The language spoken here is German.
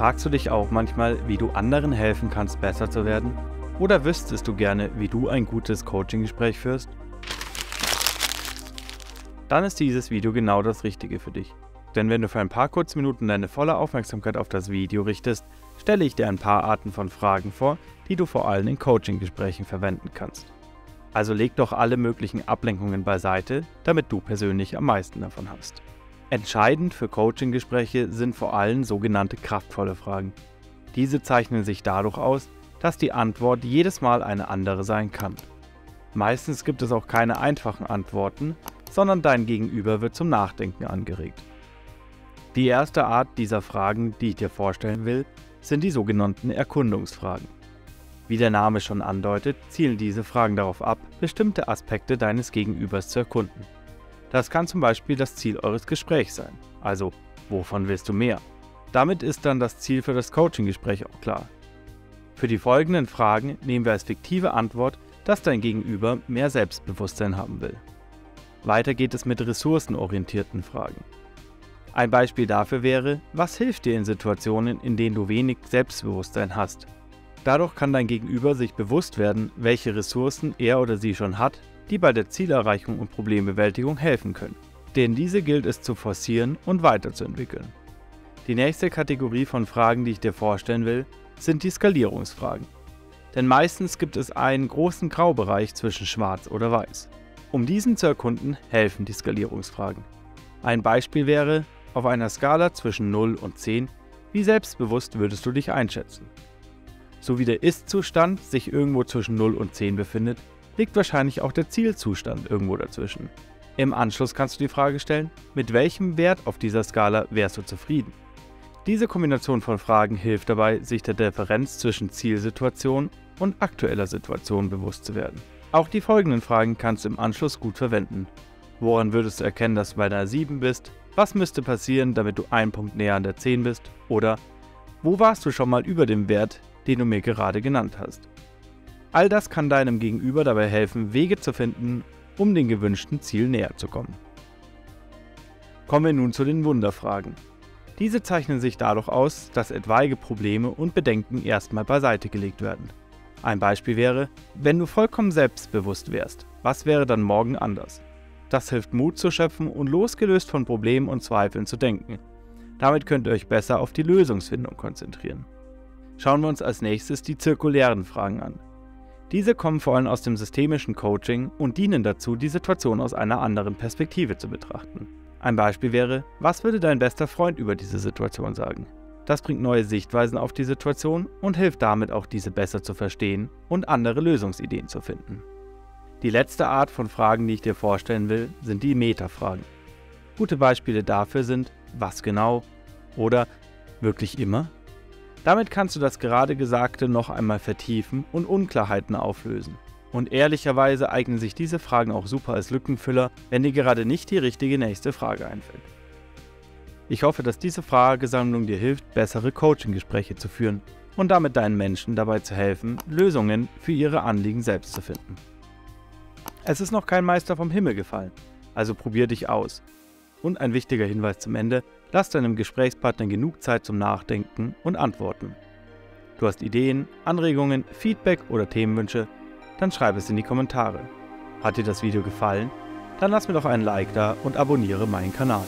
Fragst du dich auch manchmal, wie du anderen helfen kannst, besser zu werden? Oder wüsstest du gerne, wie du ein gutes Coaching-Gespräch führst? Dann ist dieses Video genau das Richtige für dich. Denn wenn du für ein paar Kurzminuten deine volle Aufmerksamkeit auf das Video richtest, stelle ich dir ein paar Arten von Fragen vor, die du vor allem in Coaching-Gesprächen verwenden kannst. Also leg doch alle möglichen Ablenkungen beiseite, damit du persönlich am meisten davon hast. Entscheidend für Coaching-Gespräche sind vor allem sogenannte kraftvolle Fragen. Diese zeichnen sich dadurch aus, dass die Antwort jedes Mal eine andere sein kann. Meistens gibt es auch keine einfachen Antworten, sondern dein Gegenüber wird zum Nachdenken angeregt. Die erste Art dieser Fragen, die ich dir vorstellen will, sind die sogenannten Erkundungsfragen. Wie der Name schon andeutet, zielen diese Fragen darauf ab, bestimmte Aspekte deines Gegenübers zu erkunden. Das kann zum Beispiel das Ziel eures Gesprächs sein, also wovon willst du mehr? Damit ist dann das Ziel für das Coaching-Gespräch auch klar. Für die folgenden Fragen nehmen wir als fiktive Antwort, dass dein Gegenüber mehr Selbstbewusstsein haben will. Weiter geht es mit ressourcenorientierten Fragen. Ein Beispiel dafür wäre, was hilft dir in Situationen, in denen du wenig Selbstbewusstsein hast? Dadurch kann dein Gegenüber sich bewusst werden, welche Ressourcen er oder sie schon hat, die bei der Zielerreichung und Problembewältigung helfen können. Denn diese gilt es zu forcieren und weiterzuentwickeln. Die nächste Kategorie von Fragen, die ich dir vorstellen will, sind die Skalierungsfragen. Denn meistens gibt es einen großen Graubereich zwischen Schwarz oder Weiß. Um diesen zu erkunden, helfen die Skalierungsfragen. Ein Beispiel wäre, auf einer Skala zwischen 0 und 10, wie selbstbewusst würdest du dich einschätzen? So wie der Ist-Zustand sich irgendwo zwischen 0 und 10 befindet, liegt wahrscheinlich auch der Zielzustand irgendwo dazwischen. Im Anschluss kannst du die Frage stellen, mit welchem Wert auf dieser Skala wärst du zufrieden? Diese Kombination von Fragen hilft dabei, sich der Differenz zwischen Zielsituation und aktueller Situation bewusst zu werden. Auch die folgenden Fragen kannst du im Anschluss gut verwenden. Woran würdest du erkennen, dass du bei einer 7 bist? Was müsste passieren, damit du einen Punkt näher an der 10 bist? Oder wo warst du schon mal über dem Wert, den du mir gerade genannt hast? All das kann deinem Gegenüber dabei helfen, Wege zu finden, um dem gewünschten Ziel näher zu kommen. Kommen wir nun zu den Wunderfragen. Diese zeichnen sich dadurch aus, dass etwaige Probleme und Bedenken erstmal beiseite gelegt werden. Ein Beispiel wäre, wenn du vollkommen selbstbewusst wärst, was wäre dann morgen anders? Das hilft, Mut zu schöpfen und losgelöst von Problemen und Zweifeln zu denken. Damit könnt ihr euch besser auf die Lösungsfindung konzentrieren. Schauen wir uns als nächstes die zirkulären Fragen an. Diese kommen vor allem aus dem systemischen Coaching und dienen dazu, die Situation aus einer anderen Perspektive zu betrachten. Ein Beispiel wäre, was würde dein bester Freund über diese Situation sagen? Das bringt neue Sichtweisen auf die Situation und hilft damit auch, diese besser zu verstehen und andere Lösungsideen zu finden. Die letzte Art von Fragen, die ich dir vorstellen will, sind die Metafragen. Gute Beispiele dafür sind, was genau oder wirklich immer? Damit kannst du das gerade Gesagte noch einmal vertiefen und Unklarheiten auflösen. Und ehrlicherweise eignen sich diese Fragen auch super als Lückenfüller, wenn dir gerade nicht die richtige nächste Frage einfällt. Ich hoffe, dass diese Fragesammlung dir hilft, bessere Coaching-Gespräche zu führen und damit deinen Menschen dabei zu helfen, Lösungen für ihre Anliegen selbst zu finden. Es ist noch kein Meister vom Himmel gefallen, also probier dich aus. Und ein wichtiger Hinweis zum Ende, lass deinem Gesprächspartner genug Zeit zum Nachdenken und Antworten. Du hast Ideen, Anregungen, Feedback oder Themenwünsche? Dann schreib es in die Kommentare. Hat dir das Video gefallen? Dann lass mir doch einen Like da und abonniere meinen Kanal.